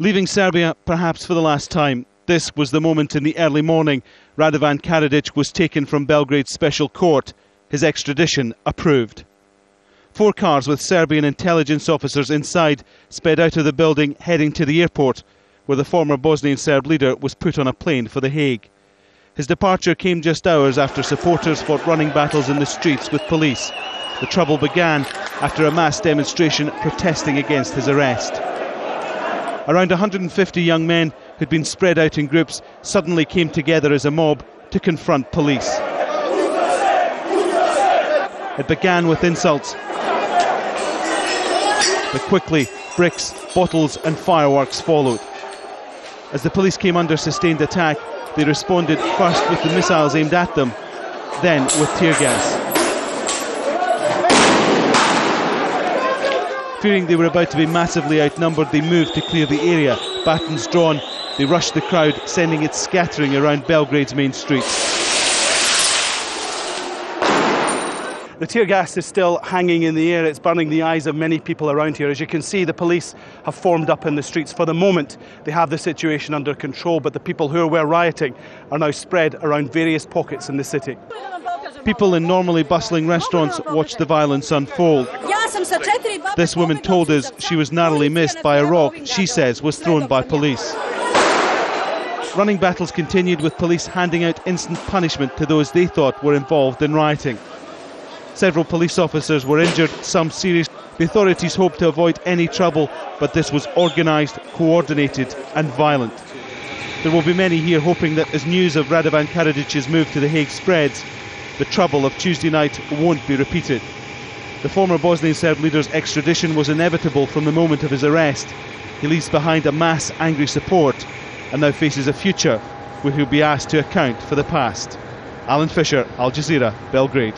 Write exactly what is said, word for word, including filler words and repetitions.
Leaving Serbia, perhaps for the last time, this was the moment in the early morning Radovan Karadzic was taken from Belgrade's special court, his extradition approved. Four cars with Serbian intelligence officers inside sped out of the building, heading to the airport, where the former Bosnian Serb leader was put on a plane for The Hague. His departure came just hours after supporters fought running battles in the streets with police. The trouble began after a mass demonstration protesting against his arrest. Around one hundred fifty young men who'd been spread out in groups suddenly came together as a mob to confront police. It began with insults, but quickly bricks, bottles and fireworks followed. As the police came under sustained attack, they responded first with the missiles aimed at them, then with tear gas. Fearing they were about to be massively outnumbered, they moved to clear the area. Batons drawn, they rushed the crowd, sending it scattering around Belgrade's main streets. The tear gas is still hanging in the air. It's burning the eyes of many people around here. As you can see, the police have formed up in the streets. For the moment, they have the situation under control, but the people who were rioting are now spread around various pockets in the city. People in normally bustling restaurants watched the violence unfold. This woman told us she was narrowly missed by a rock she says was thrown by police. Running battles continued, with police handing out instant punishment to those they thought were involved in rioting. Several police officers were injured, some serious. The authorities hoped to avoid any trouble, but this was organised, coordinated and violent. There will be many here hoping that as news of Radovan Karadzic's move to The Hague spreads, the trouble of Tuesday night won't be repeated. The former Bosnian Serb leader's extradition was inevitable from the moment of his arrest. He leaves behind a mass angry support and now faces a future where he'll be asked to account for the past. Alan Fisher, Al Jazeera, Belgrade.